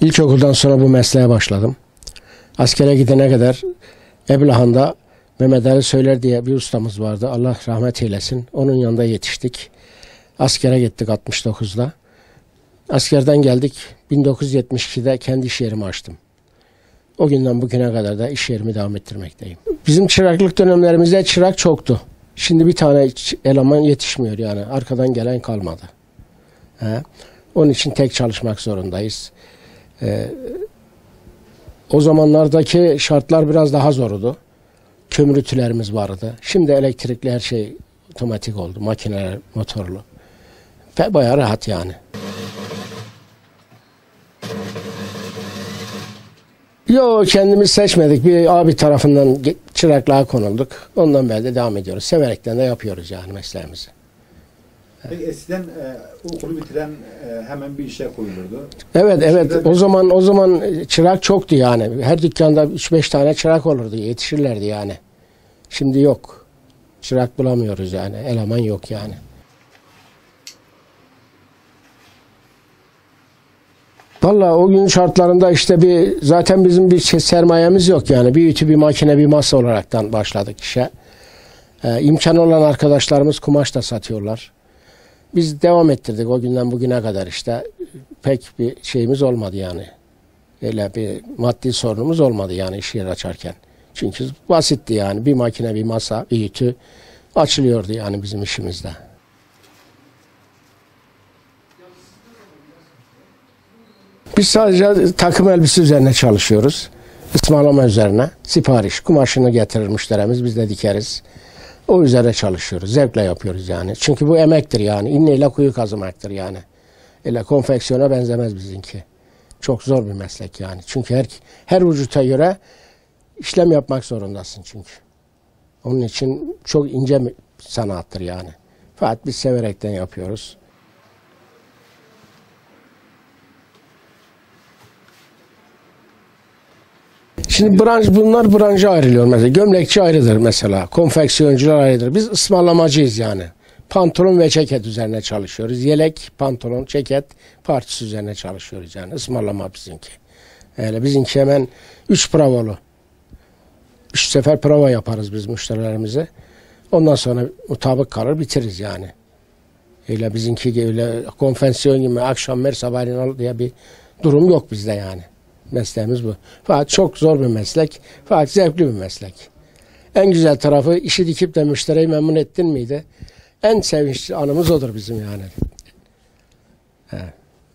İlkokuldan sonra bu mesleğe başladım. Askere gidene kadar Eblahan'da Mehmet Ali Söyler diye bir ustamız vardı. Allah rahmet eylesin. Onun yanında yetiştik. Askere gittik 69'da. Askerden geldik. 1972'de kendi iş yerimi açtım. O günden bugüne kadar da iş yerimi devam ettirmekteyim. Bizim çıraklık dönemlerimizde çırak çoktu. Şimdi bir tane eleman yetişmiyor yani. Arkadan gelen kalmadı. Onun için tek çalışmak zorundayız. O zamanlardaki şartlar biraz daha zordu. Kömürütülerimiz vardı. Şimdi elektrikli her şey otomatik oldu. Makineler motorlu. Ve bayağı rahat yani. Yo, kendimiz seçmedik. Bir abi tarafından çıraklığa konulduk. Ondan beri de devam ediyoruz. Severekten de yapıyoruz yani mesleğimizi. Peki eskiden okulu bitiren hemen bir işe koyulurdu. Evet. O zaman çırak çoktu yani. Her dükkanda 3-5 tane çırak olurdu. Yetişirlerdi yani. Şimdi yok. Çırak bulamıyoruz yani. Eleman yok yani. Vallahi o gün şartlarında işte zaten bizim bir sermayemiz yok yani. Bir ütü, bir makine, bir masa olaraktan başladık işe. İmkanı olan arkadaşlarımız kumaş da satıyorlar. Biz devam ettirdik o günden bugüne kadar işte. Pek bir şeyimiz olmadı yani. Öyle bir maddi sorunumuz olmadı yani iş yeri açarken. Çünkü basitti yani. Bir makine, bir masa, bir ütü açılıyordu yani bizim işimizde. Biz sadece takım elbise üzerine çalışıyoruz. Ismarlama üzerine. Sipariş, kumaşını getirir müşterimiz, biz de dikeriz. O üzere çalışıyoruz. Zevkle yapıyoruz yani. Çünkü bu emektir yani. İnneyle kuyu kazımaktır yani. Öyle konfeksiyona benzemez bizinki. Çok zor bir meslek yani. Çünkü her vücuta göre işlem yapmak zorundasın çünkü. Onun için çok ince bir sanattır yani. Fakat biz severekten yapıyoruz. Şimdi bunlar branşa ayrılıyor mesela. Gömlekçi ayrıdır mesela. Konfeksiyoncular ayrıdır. Biz ısmarlamacıyız yani. Pantolon ve ceket üzerine çalışıyoruz. Yelek, pantolon, ceket partisi üzerine çalışıyoruz yani. Ismarlama bizimki. Öyle bizimki hemen 3 pravolu. 3 sefer prova yaparız biz müşterilerimize. Ondan sonra mutabık kalır bitiririz yani. Öyle bizimki öyle konfeksiyon gibi akşam ver sabahleyin al diye bir durum yok bizde yani. Mesleğimiz bu. Fakat çok zor bir meslek. Fakat zevkli bir meslek. En güzel tarafı işi dikip de müşteriyi memnun ettin miydi? En sevinçli anımız odur bizim yani.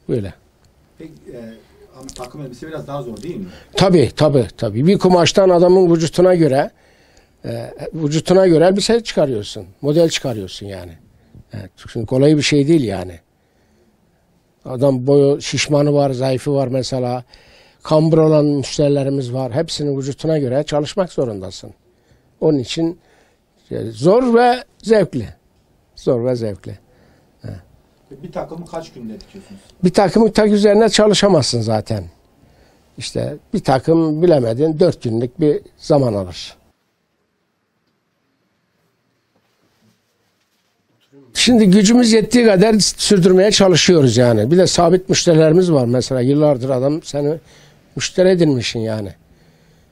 Böyle. Peki, ama takım elbise biraz daha zor değil mi? Tabii. Bir kumaştan adamın vücutuna göre elbise çıkarıyorsun. Model çıkarıyorsun yani. Çünkü kolay bir şey değil yani. Adam boyu şişmanı var, zayıfı var mesela. Kambur olan müşterilerimiz var. Hepsinin vücutuna göre çalışmak zorundasın. Onun için zor ve zevkli. Bir takımı kaç günde dikiyorsunuz? Bir takımı tak üzerine çalışamazsın zaten. İşte bir takım bilemedin 4 günlük bir zaman alır. Şimdi gücümüz yettiği kadar sürdürmeye çalışıyoruz yani. Bir de sabit müşterilerimiz var mesela. Yıllardır adam seni müşteri edinmişsin yani.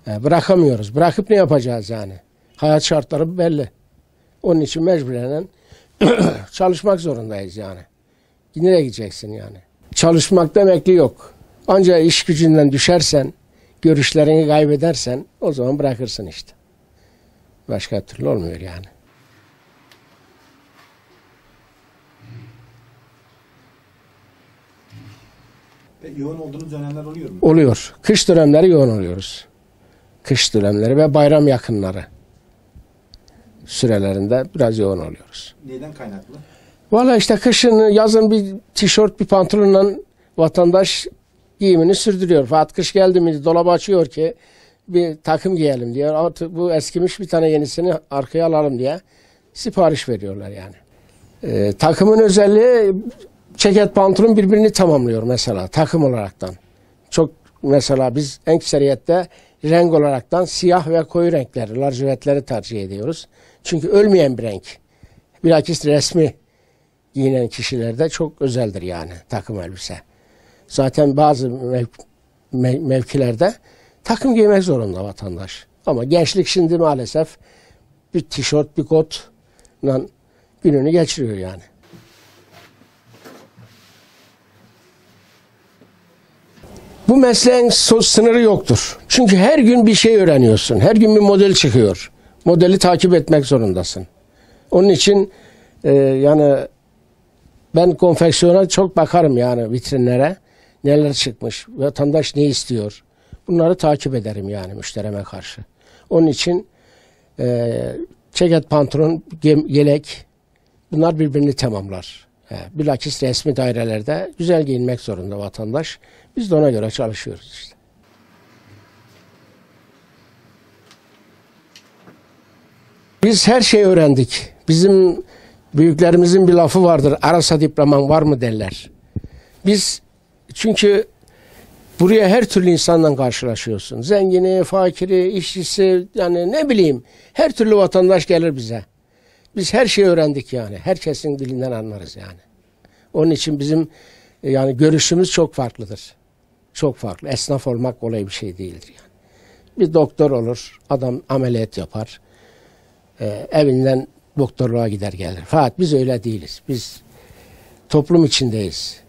Bırakamıyoruz. Bırakıp ne yapacağız yani? Hayat şartları belli. Onun için mecburen çalışmak zorundayız yani. Nereye gideceksin yani? Çalışmakta emekli yok. Ancak iş gücünden düşersen, görüşlerini kaybedersen o zaman bırakırsın işte. Başka türlü olmuyor yani. Yoğun olduğunuz dönemler oluyor mu? Oluyor. Kış dönemleri yoğun oluyoruz. Kış dönemleri ve bayram yakınları. sürelerinde biraz yoğun oluyoruz. Neden kaynaklı? Valla işte kışın, yazın bir tişört, bir pantolonla vatandaş giyimini sürdürüyor. Fakat kış geldi mi dolabı açıyor ki bir takım giyelim diyor. Artık bu eskimiş, bir tane yenisini arkaya alalım diye sipariş veriyorlar yani. Takımın özelliği ceket pantolon birbirini tamamlıyor mesela takım olaraktan. Çok mesela biz ekseriyette renk olaraktan siyah ve koyu renkleri, lacivertleri tercih ediyoruz. Çünkü ölmeyen bir renk. Bilakis resmi giyinen kişilerde çok özeldir yani takım elbise. Zaten bazı mevkilerde takım giymek zorunda vatandaş. Ama gençlik şimdi maalesef bir tişört, bir kotla gününü geçiriyor yani. Bu mesleğin sınırı yoktur. Çünkü her gün bir şey öğreniyorsun. Her gün bir model çıkıyor. Modeli takip etmek zorundasın. Onun için yani ben konfeksiyona çok bakarım yani vitrinlere. Neler çıkmış, vatandaş ne istiyor. Bunları takip ederim yani müşterime karşı. Onun için ceket, pantolon, yelek bunlar birbirini tamamlar. Bilakis resmi dairelerde güzel giyinmek zorunda vatandaş. Biz de ona göre çalışıyoruz işte. Biz her şeyi öğrendik. Bizim büyüklerimizin bir lafı vardır. Arasa diploman var mı derler. Biz çünkü buraya her türlü insandan karşılaşıyorsun. Zengini, fakiri, işçisi, yani ne bileyim her türlü vatandaş gelir bize. Biz her şeyi öğrendik yani. Herkesin dilinden anlarız yani. Onun için bizim yani görüşümüz çok farklıdır. Çok farklı. Esnaf olmak kolay bir şey değildir yani. Bir doktor olur, adam ameliyat yapar. Evinden doktorluğa gider gelir. Fakat biz öyle değiliz. Biz toplum içindeyiz.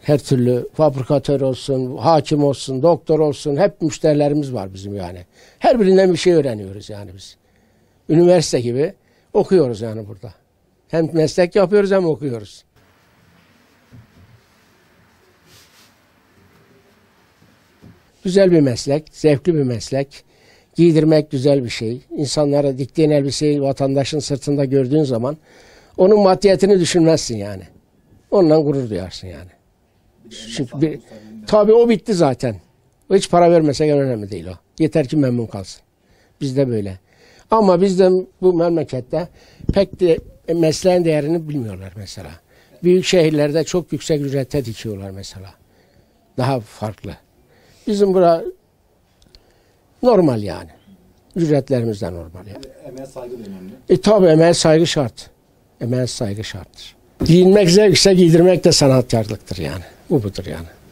Her türlü fabrikatör olsun, hakim olsun, doktor olsun hep müşterilerimiz var bizim yani. Her birinden bir şey öğreniyoruz yani biz. Üniversite gibi okuyoruz yani burada. Hem meslek yapıyoruz hem okuyoruz. Güzel bir meslek, zevkli bir meslek. Giydirmek güzel bir şey. İnsanlara diktiğin elbiseyi vatandaşın sırtında gördüğün zaman onun maddiyetini düşünmezsin yani. Ondan gurur duyarsın yani. Çünkü tabii o bitti zaten. Hiç para vermesek önemli değil o. Yeter ki memnun kalsın. Bizde böyle. Ama bizde bu memlekette pek de mesleğin değerini bilmiyorlar mesela. Büyük şehirlerde çok yüksek ücrete dikiyorlar mesela. Daha farklı. Bizim bura normal yani. Ücretlerimiz de normal yani. Emeğe saygı önemli. Tabii emeğe saygı şart. Emeğe saygı şarttır. Giyinmek zevkse giydirmek de sanatkarlıktır yani. Bu budur yani.